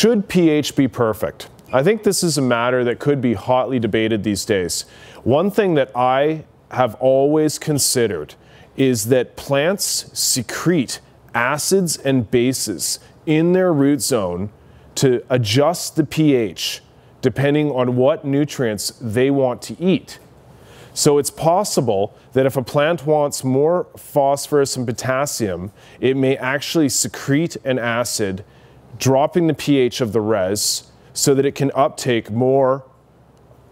Should pH be perfect? I think this is a matter that could be hotly debated these days. One thing that I have always considered is that plants secrete acids and bases in their root zone to adjust the pH depending on what nutrients they want to eat. So it's possible that if a plant wants more phosphorus and potassium, it may actually secrete an acid, dropping the pH of the res so that it can uptake more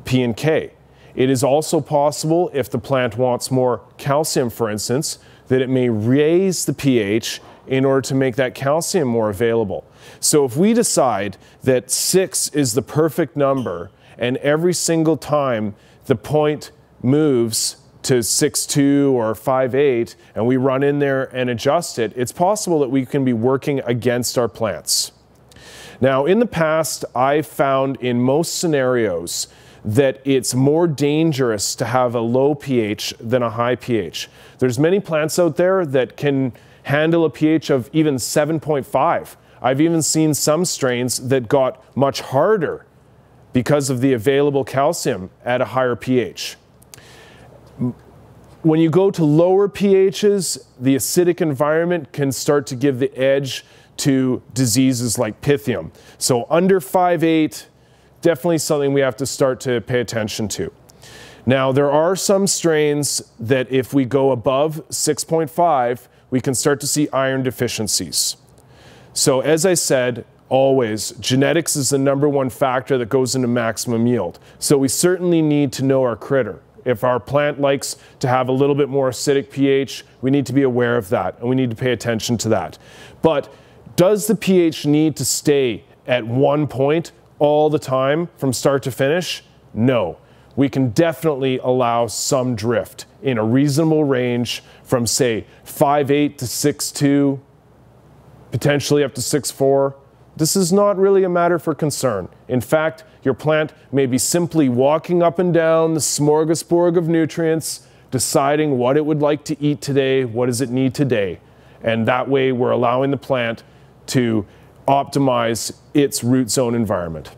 P and K. It is also possible, if the plant wants more calcium, for instance, that it may raise the pH in order to make that calcium more available. So if we decide that 6 is the perfect number, and every single time the point moves to 6.2 or 5.8, and we run in there and adjust it, it's possible that we can be working against our plants. Now, in the past, I found in most scenarios that it's more dangerous to have a low pH than a high pH. There's many plants out there that can handle a pH of even 7.5. I've even seen some strains that got much harder because of the available calcium at a higher pH. When you go to lower pHs, the acidic environment can start to give the edge to diseases like Pythium. So under 5.8, definitely something we have to start to pay attention to. Now, there are some strains that if we go above 6.5, we can start to see iron deficiencies. So as I said, always, genetics is the #1 factor that goes into maximum yield. So we certainly need to know our critter. If our plant likes to have a little bit more acidic pH, we need to be aware of that, and we need to pay attention to that. But does the pH need to stay at 1 point all the time from start to finish? No. We can definitely allow some drift in a reasonable range from, say, 5.8 to 6.2, potentially up to 6.4. This is not really a matter for concern. In fact, your plant may be simply walking up and down the smorgasbord of nutrients, deciding what it would like to eat today, what does it need today. And that way, we're allowing the plant to optimize its root zone environment.